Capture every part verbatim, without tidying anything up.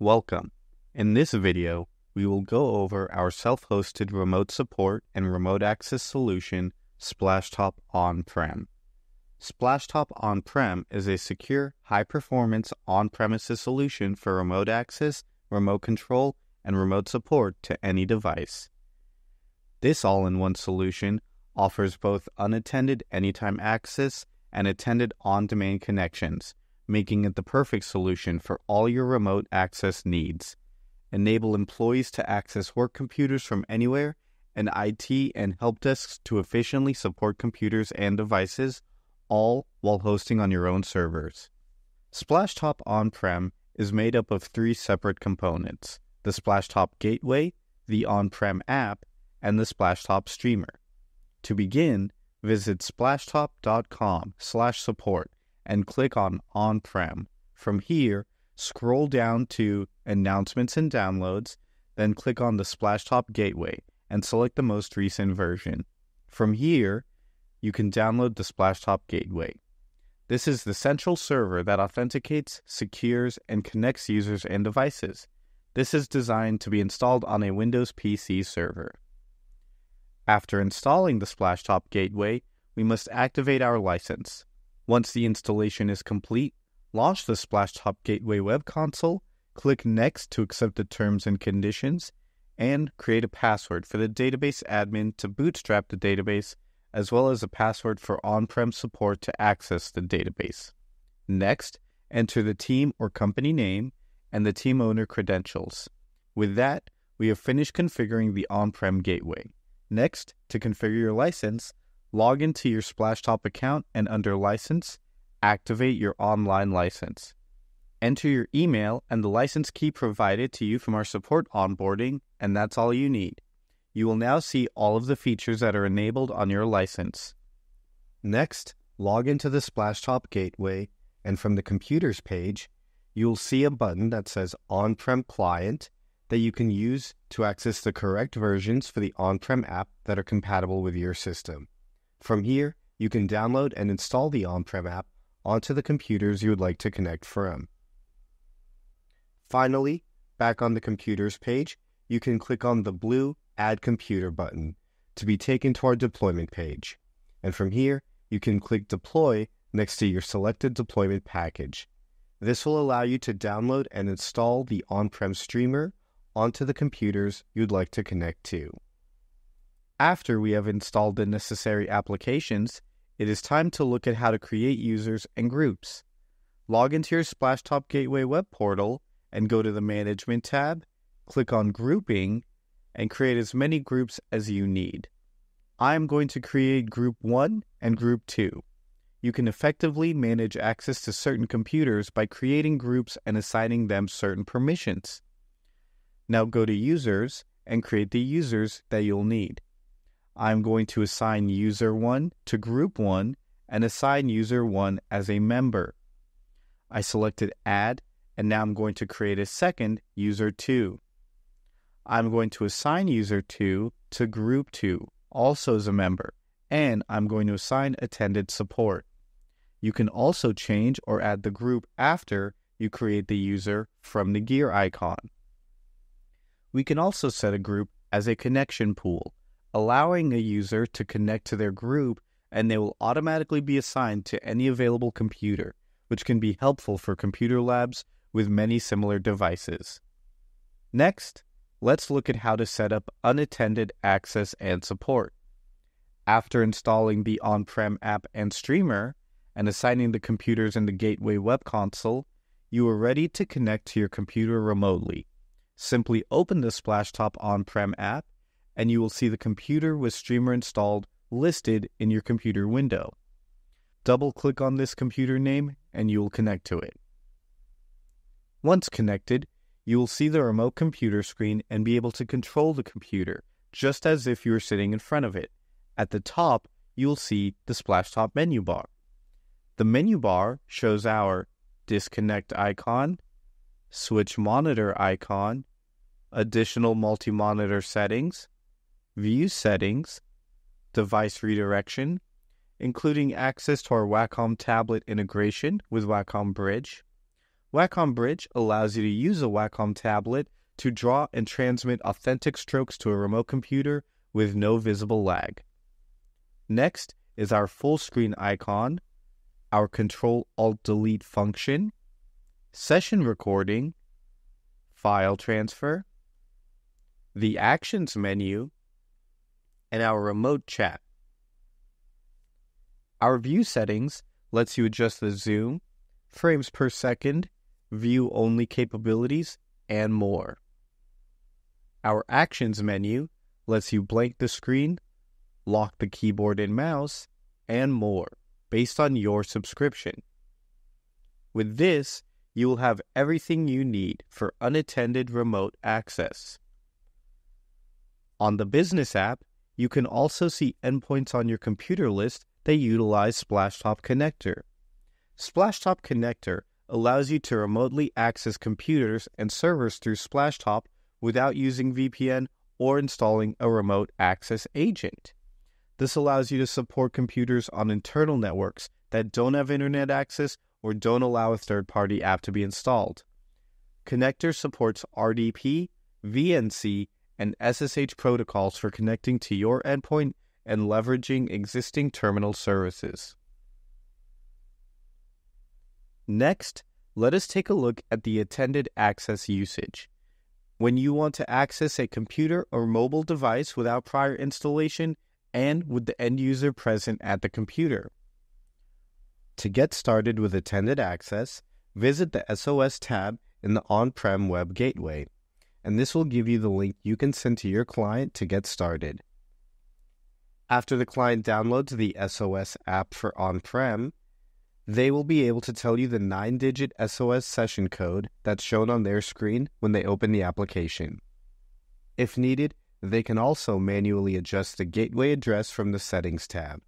Welcome. In this video, we will go over our self-hosted remote support and remote access solution, Splashtop On-Prem. Splashtop On-Prem is a secure, high-performance on-premises solution for remote access, remote control, and remote support to any device. This all-in-one solution offers both unattended anytime access and attended on-demand connections, making it the perfect solution for all your remote access needs. Enable employees to access work computers from anywhere, and I T and help desks to efficiently support computers and devices, all while hosting on your own servers. Splashtop On-Prem is made up of three separate components: the Splashtop Gateway, the On-Prem app, and the Splashtop Streamer. To begin, visit splashtop dot com slash support and click on On-Prem. From here, scroll down to Announcements and Downloads, then click on the Splashtop Gateway and select the most recent version. From here, you can download the Splashtop Gateway. This is the central server that authenticates, secures, and connects users and devices. This is designed to be installed on a Windows P C server. After installing the Splashtop Gateway, we must activate our license. Once the installation is complete, launch the Splashtop Gateway web console, click Next to accept the terms and conditions, and create a password for the database admin to bootstrap the database, as well as a password for on-prem support to access the database. Next, enter the team or company name and the team owner credentials. With that, we have finished configuring the on-prem gateway. Next, to configure your license, log into your Splashtop account and under License, activate your online license. Enter your email and the license key provided to you from our support onboarding, and that's all you need. You will now see all of the features that are enabled on your license. Next, log into the Splashtop Gateway, and from the Computers page, you'll see a button that says On-Prem Client that you can use to access the correct versions for the on-prem app that are compatible with your system. From here, you can download and install the on-prem app onto the computers you would like to connect from. Finally, back on the Computers page, you can click on the blue Add Computer button to be taken to our deployment page. And from here, you can click Deploy next to your selected deployment package. This will allow you to download and install the on-prem streamer onto the computers you'd like to connect to. After we have installed the necessary applications, it is time to look at how to create users and groups. Log into your Splashtop Gateway web portal and go to the Management tab, click on Grouping, and create as many groups as you need. I'm going to create Group one and Group two. You can effectively manage access to certain computers by creating groups and assigning them certain permissions. Now go to Users and create the users that you'll need. I'm going to assign user one to group one and assign user one as a member. I selected add, and now I'm going to create a second user two. I'm going to assign user two to group two, also as a member, and I'm going to assign attended support. You can also change or add the group after you create the user from the gear icon. We can also set a group as a connection pool, allowing a user to connect to their group and they will automatically be assigned to any available computer, which can be helpful for computer labs with many similar devices. Next, let's look at how to set up unattended access and support. After installing the on-prem app and streamer and assigning the computers in the Gateway web console, you are ready to connect to your computer remotely. Simply open the Splashtop on-prem app and you will see the computer with streamer installed listed in your computer window. Double-click on this computer name and you will connect to it. Once connected, you will see the remote computer screen and be able to control the computer, just as if you were sitting in front of it. At the top, you will see the Splashtop menu bar. The menu bar shows our disconnect icon, switch monitor icon, additional multi-monitor settings, view settings, device redirection, including access to our Wacom tablet integration with Wacom Bridge, Wacom Bridge allows you to use a Wacom tablet to draw and transmit authentic strokes to a remote computer with no visible lag. Next is our full screen icon, our Control-Alt-Delete function, session recording, file transfer, the actions menu, and our remote chat. Our view settings lets you adjust the zoom, frames per second, view-only capabilities, and more. Our actions menu lets you blank the screen, lock the keyboard and mouse, and more, based on your subscription. With this, you will have everything you need for unattended remote access. On the business app, you can also see endpoints on your computer list that utilize Splashtop Connector. Splashtop Connector allows you to remotely access computers and servers through Splashtop without using V P N or installing a remote access agent. This allows you to support computers on internal networks that don't have internet access or don't allow a third-party app to be installed. Connector supports R D P, V N C, and S S H protocols for connecting to your endpoint and leveraging existing terminal services. Next, let us take a look at the attended access usage. When you want to access a computer or mobile device without prior installation and with the end user present at the computer. To get started with attended access, visit the S O S tab in the on-prem web gateway, and this will give you the link you can send to your client to get started. After the client downloads the S O S app for on-prem, they will be able to tell you the nine-digit S O S session code that's shown on their screen when they open the application. If needed, they can also manually adjust the gateway address from the Settings tab.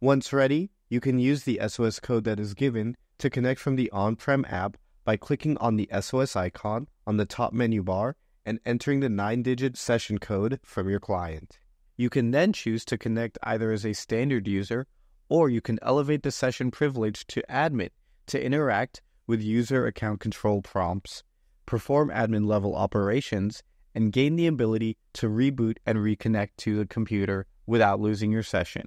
Once ready, you can use the S O S code that is given to connect from the on-prem app by clicking on the S O S icon on the top menu bar and entering the nine-digit session code from your client. You can then choose to connect either as a standard user or you can elevate the session privilege to admin to interact with user account control prompts, perform admin level operations, and gain the ability to reboot and reconnect to the computer without losing your session.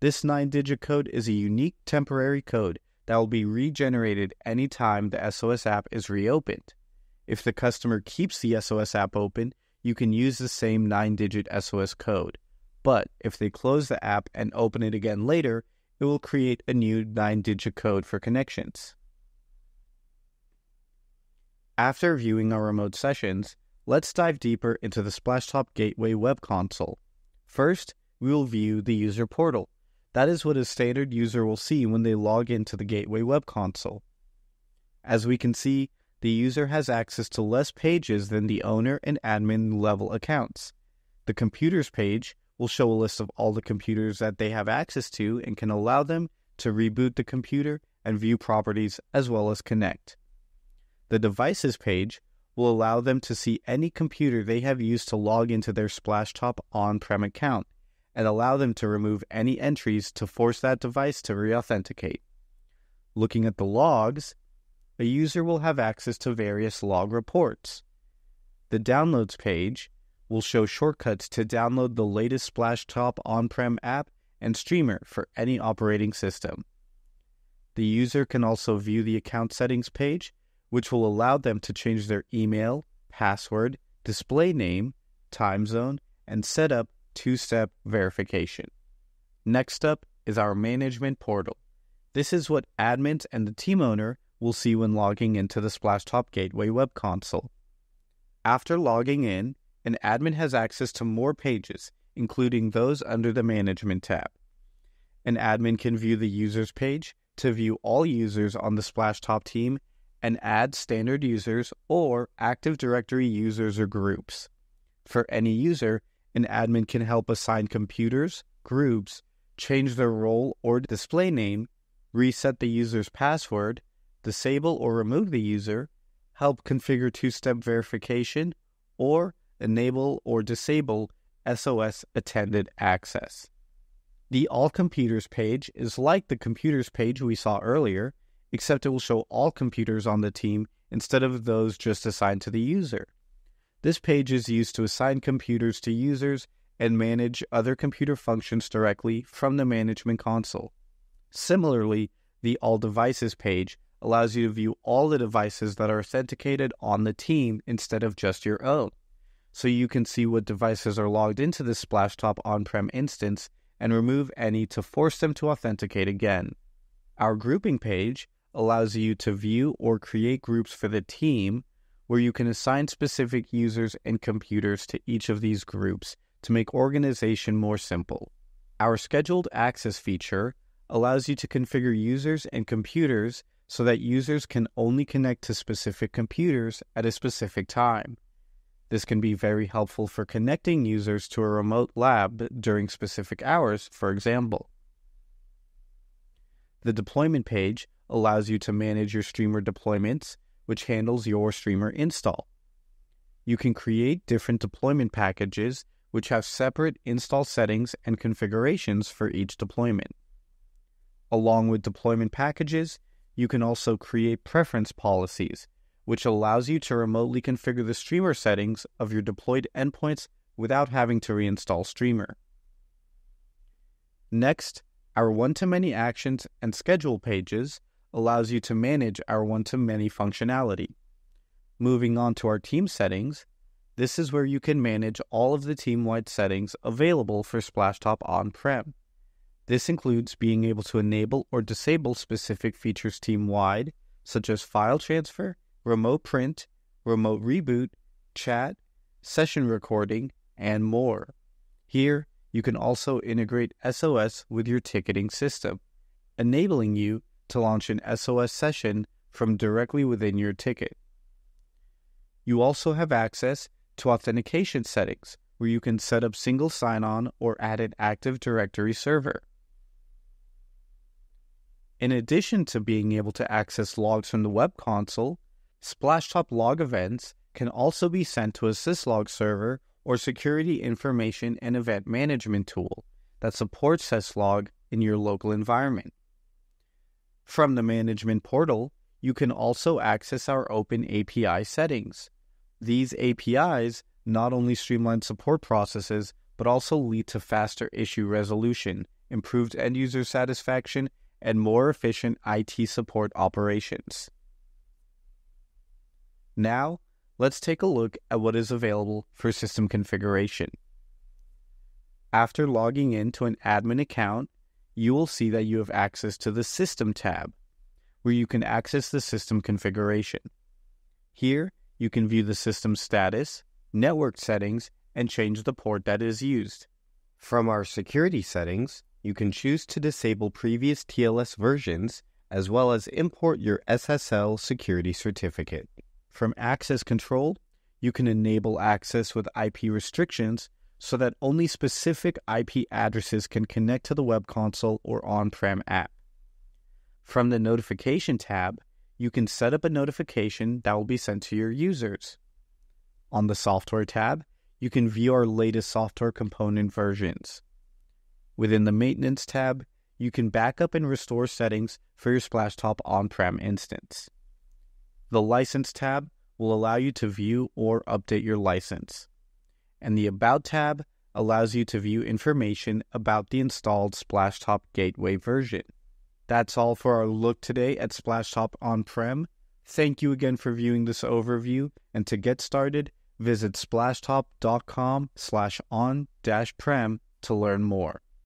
This nine-digit code is a unique temporary code that will be regenerated anytime the S O S app is reopened. If the customer keeps the S O S app open, you can use the same nine-digit S O S code. But if they close the app and open it again later, it will create a new nine-digit code for connections. After viewing our remote sessions, let's dive deeper into the Splashtop Gateway web console. First, we will view the user portal. That is what a standard user will see when they log into the Gateway web console. As we can see, the user has access to less pages than the owner and admin level accounts. The computers page will show a list of all the computers that they have access to and can allow them to reboot the computer and view properties as well as connect. The devices page will allow them to see any computer they have used to log into their Splashtop on-prem account and allow them to remove any entries to force that device to reauthenticate. Looking at the logs, a user will have access to various log reports. The downloads page will show shortcuts to download the latest Splashtop on-prem app and streamer for any operating system. The user can also view the account settings page, which will allow them to change their email, password, display name, time zone, and set up two-step verification. Next up is our management portal. This is what admins and the team owner will see when logging into the Splashtop Gateway web console. After logging in, an admin has access to more pages, including those under the Management tab. An admin can view the Users page to view all users on the Splashtop team and add standard users or Active Directory users or groups. For any user, an admin can help assign computers, groups, change their role or display name, reset the user's password, disable or remove the user, help configure two-step verification, or enable or disable S O S attended access. The All Computers page is like the Computers page we saw earlier except it will show all computers on the team instead of those just assigned to the user. This page is used to assign computers to users and manage other computer functions directly from the management console. Similarly, the All Devices page allows you to view all the devices that are authenticated on the team instead of just your own. So you can see what devices are logged into the Splashtop on-prem instance and remove any to force them to authenticate again. Our Grouping page allows you to view or create groups for the team where you can assign specific users and computers to each of these groups to make organization more simple. Our Scheduled Access feature allows you to configure users and computers so that users can only connect to specific computers at a specific time. This can be very helpful for connecting users to a remote lab during specific hours, for example. The Deployment page allows you to manage your streamer deployments, which handles your streamer install. You can create different deployment packages, which have separate install settings and configurations for each deployment. Along with deployment packages, you can also create preference policies, which allows you to remotely configure the streamer settings of your deployed endpoints without having to reinstall Streamer. Next, our One-to-Many Actions and Schedule pages allows you to manage our one-to-many functionality. Moving on to our team settings, this is where you can manage all of the team-wide settings available for Splashtop on-prem. This includes being able to enable or disable specific features team-wide, such as file transfer, remote print, remote reboot, chat, session recording, and more. Here, you can also integrate S O S with your ticketing system, enabling you to launch an S O S session from directly within your ticket. You also have access to authentication settings, where you can set up single sign-on or add an Active Directory server. In addition to being able to access logs from the web console, Splashtop log events can also be sent to a Syslog server or security information and event management tool that supports Syslog in your local environment. From the management portal, you can also access our open A P I settings. These A P Is not only streamline support processes, but also lead to faster issue resolution, improved end-user satisfaction, and more efficient I T support operations. Now, let's take a look at what is available for system configuration. After logging in to an admin account, you will see that you have access to the System tab, where you can access the system configuration. Here, you can view the system status, network settings, and change the port that is used. From our security settings, you can choose to disable previous T L S versions, as well as import your S S L security certificate. From access control, you can enable access with I P restrictions so that only specific I P addresses can connect to the web console or on-prem app. From the notification tab, you can set up a notification that will be sent to your users. On the Software tab, you can view our latest software component versions. Within the Maintenance tab, you can back up and restore settings for your Splashtop on-prem instance. The License tab will allow you to view or update your license. And the About tab allows you to view information about the installed Splashtop Gateway version. That's all for our look today at Splashtop on-prem. Thank you again for viewing this overview, and to get started, visit splashtop dot com slash on dash prem to learn more.